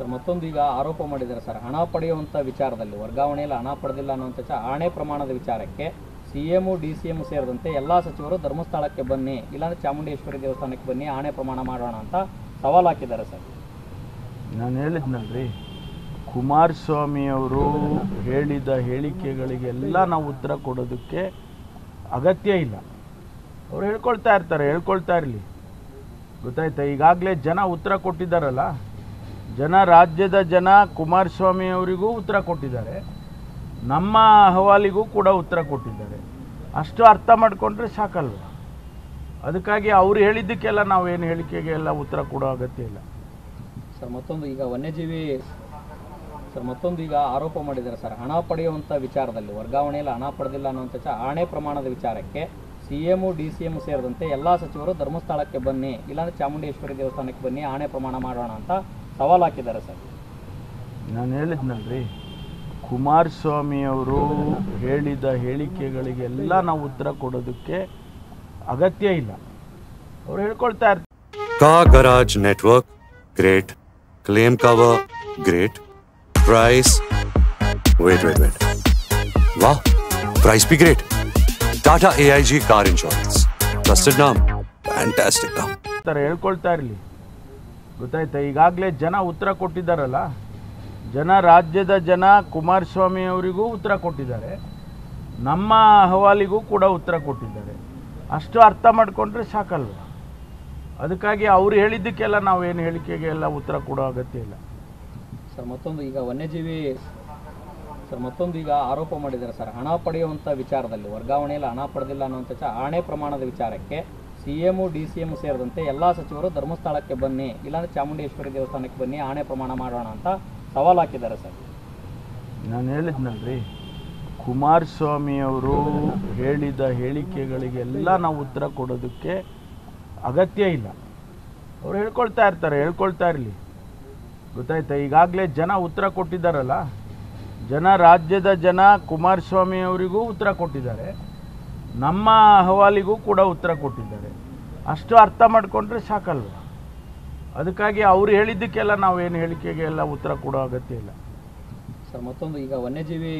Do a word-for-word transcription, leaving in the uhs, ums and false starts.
Sir ಮತ್ತೊಂದು ಈಗ ಆರೋಪ ಮಾಡಿದ್ದಾರೆ ಸರ್ ಹಣ ಪಡೆಯುವಂತ ವಿಚಾರದಲ್ಲಿ ವರ್ಗಾವಣೆಯಲ್ಲಿ ಹಣ ಪಡೆದಿಲ್ಲ ಅನ್ನುವಂತ ಆಣೆ ಪ್ರಮಾಣದ ವಿಚಾರಕ್ಕೆ ಸಿಎಂ ಡಿಸಿಎಂ ಸೇರಿದಂತೆ ಎಲ್ಲ ಸಚಿವರು ಧರ್ಮಸ್ಥಳಕ್ಕೆ ಬನ್ನಿ ಇಲ್ಲಾಂದ್ರೆ ಚಾಮುಂಡೇಶ್ವರಿ ದೇವಸ್ಥಾನಕ್ಕೆ ಬನ್ನಿ ಆಣೆ ಪ್ರಮಾಣ ಮಾಡೋಣ ಅಂತ ಸವಾಲು ಹಾಕಿದ್ದಾರೆ ಸರ್. ನಾನು ಹೇಳಿದ್ನಲ್ರಿ ಕುಮಾರಸ್ವಾಮಿ ಅವರು ಹೇಳಿದ ಹೇಳಿಕೆಗಳಿಗೆಲ್ಲ ನಾವು ಉತ್ತರ ಕೊಡೋದಕ್ಕೆ ಅಗತ್ಯ ಇಲ್ಲ. ಅವ್ರು ಹೇಳ್ಕೊಳ್ತಾ ಇರ್ತಾರೆ, ಹೇಳ್ಕೊಳ್ತಾ ಇರಲಿ, ಗೊತ್ತಾಯ್ತಾ? ಈಗಾಗಲೇ ಜನ ಉತ್ತರ ಕೊಟ್ಟಿದ್ದಾರಲ್ಲ, ಜನ ರಾಜ್ಯದ ಜನ ಕುಮಾರಸ್ವಾಮಿ ಅವರಿಗೂ ಉತ್ತರ ಕೊಟ್ಟಿದ್ದಾರೆ, ನಮ್ಮ ಅಹವಾಲಿಗೂ ಕೂಡ ಉತ್ತರ ಕೊಟ್ಟಿದ್ದಾರೆ. ಅಷ್ಟು ಅರ್ಥ ಮಾಡಿಕೊಂಡ್ರೆ ಸಾಕಲ್ವ? ಅದಕ್ಕಾಗಿ ಅವ್ರು ಹೇಳಿದ್ದಕ್ಕೆಲ್ಲ ನಾವೇನು ಹೇಳಿಕೆಗೆಲ್ಲ ಉತ್ತರ ಕೊಡೋ ಅಗತ್ಯ ಇಲ್ಲ ಸರ್. ಮತ್ತೊಂದು ಈಗ ವನ್ಯಜೀವಿ ಸರ್ ಮತ್ತೊಂದು ಈಗ ಆರೋಪ ಮಾಡಿದ್ದಾರೆ ಸರ್ ಹಣ ಪಡೆಯುವಂಥ ವಿಚಾರದಲ್ಲಿ ವರ್ಗಾವಣೆಯಲ್ಲಿ ಹಣ ಪಡೆದಿಲ್ಲ ಅನ್ನುವಂಥ ಆಣೆ ಪ್ರಮಾಣದ ವಿಚಾರಕ್ಕೆ ಸಿಎಂ ಡಿಸಿಎಂ ಸೇರಿದಂತೆ ಎಲ್ಲ ಸಚಿವರು ಧರ್ಮಸ್ಥಳಕ್ಕೆ ಬನ್ನಿ ಇಲ್ಲಾಂದ್ರೆ ಚಾಮುಂಡೇಶ್ವರಿ ದೇವಸ್ಥಾನಕ್ಕೆ ಬನ್ನಿ ಆಣೆ ಪ್ರಮಾಣ ಮಾಡೋಣ ಅಂತ ಸವಾಲು ಹಾಕಿದ್ದಾರೆ ಸರ್. ನಾನು ಹೇಳಿದ್ನಲ್ರಿ ಕುಮಾರಸ್ವಾಮಿ ಅವರು ಹೇಳಿದ ಹೇಳಿಕೆಗಳಿಗೆಲ್ಲ ನಾವು ಉತ್ತರ ಕೊಡೋದಕ್ಕೆ ಅಗತ್ಯ ಇಲ್ಲ. ಅವ್ರು ಹೇಳ್ಕೊಳ್ತಾ ಇರ್ತಾರೆ. ಕಾಗರಾಜ್ network great, claim cover great, price wait wait wait ವಾ price be great. Tata A I G Car Insurance. Trusted name. Fantastic name. ತರ ಹೇಳ್ಕೊಳ್ತಾ ಇರಲಿ, ಗೊತ್ತಾಯ್ತಾ? ಈಗಾಗಲೇ ಜನ ಉತ್ತರ ಕೊಟ್ಟಿದ್ದಾರಲ್ಲ, ಜನ ರಾಜ್ಯದ ಜನ ಕುಮಾರಸ್ವಾಮಿ ಅವರಿಗೂ ಉತ್ತರ ಕೊಟ್ಟಿದ್ದಾರೆ, ನಮ್ಮ ಅಹವಾಲಿಗೂ ಕೂಡ ಉತ್ತರ ಕೊಟ್ಟಿದ್ದಾರೆ. ಅಷ್ಟು ಅರ್ಥ ಮಾಡಿಕೊಂಡ್ರೆ ಸಾಕಲ್ವ? ಅದಕ್ಕಾಗಿ ಅವ್ರು ಹೇಳಿದ್ದಕ್ಕೆಲ್ಲ ನಾವೇನು ಹೇಳಿಕೆಗೆಲ್ಲ ಉತ್ತರ ಕೊಡೋ ಅಗತ್ಯ ಇಲ್ಲ ಸರ್. ಮತ್ತೊಂದು ಈಗ ವನ್ಯಜೀವಿ ಸರ್ ಮತ್ತೊಂದು ಈಗ ಆರೋಪ ಮಾಡಿದ್ದಾರೆ ಸರ್ ಹಣ ಪಡೆಯುವಂಥ ವಿಚಾರದಲ್ಲಿ ವರ್ಗಾವಣೆಯಲ್ಲಿ ಹಣ ಪಡೆದಿಲ್ಲ ಅನ್ನುವಂಥ ಆಣೆ ಪ್ರಮಾಣದ ವಿಚಾರಕ್ಕೆ ಸಿಎಂ ಡಿಸಿಎಂ ಸೇರಿದಂತೆ ಎಲ್ಲ ಸಚಿವರು ಧರ್ಮಸ್ಥಳಕ್ಕೆ ಬನ್ನಿ ಇಲ್ಲಾಂದ್ರೆ ಚಾಮುಂಡೇಶ್ವರಿ ದೇವಸ್ಥಾನಕ್ಕೆ ಬನ್ನಿ ಆಣೆ ಪ್ರಮಾಣ ಮಾಡೋಣ ಅಂತ ಸವಾಲು ಹಾಕಿದ್ದಾರೆ ಸರ್. ನಾನು ಹೇಳಿದ್ನಲ್ರಿ ಕುಮಾರಸ್ವಾಮಿ ಅವರು ಹೇಳಿದ ಹೇಳಿಕೆಗಳಿಗೆಲ್ಲ ನಾವು ಉತ್ತರ ಕೊಡೋದಕ್ಕೆ ಅಗತ್ಯ ಇಲ್ಲ. ಅವ್ರು ಹೇಳ್ಕೊಳ್ತಾ ಇರ್ತಾರೆ, ಹೇಳ್ಕೊಳ್ತಾ ಇರಲಿ, ಗೊತ್ತಾಯ್ತಾ? ಈಗಾಗಲೇ ಜನ ಉತ್ತರ ಕೊಟ್ಟಿದ್ದಾರಲ್ಲ, ಜನ ರಾಜ್ಯದ ಜನ ಕುಮಾರಸ್ವಾಮಿ ಅವರಿಗೂ ಉತ್ತರ ಕೊಟ್ಟಿದ್ದಾರೆ, ನಮ್ಮ ಅಹವಾಲಿಗೂ ಕೂಡ ಉತ್ತರ ಕೊಟ್ಟಿದ್ದಾರೆ. ಅಷ್ಟು ಅರ್ಥ ಮಾಡಿಕೊಂಡ್ರೆ ಸಾಕಲ್ವ? ಅದಕ್ಕಾಗಿ ಅವ್ರು ಹೇಳಿದ್ದಕ್ಕೆಲ್ಲ ನಾವೇನು ಹೇಳಿಕೆಗೆಲ್ಲ ಉತ್ತರ ಕೊಡೋ ಅಗತ್ಯ ಇಲ್ಲ ಸರ್. ಮತ್ತೊಂದು ಈಗ ವನ್ಯಜೀವಿ